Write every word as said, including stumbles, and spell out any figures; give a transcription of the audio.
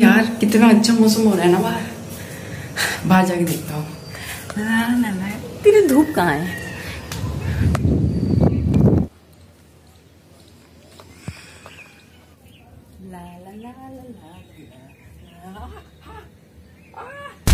यार कितना अच्छा मौसम हो रहा है ना बाहर। बाहर जाके देखता हूँ। तेरी धूप कहाँ है? ला ला ला ला ला ला।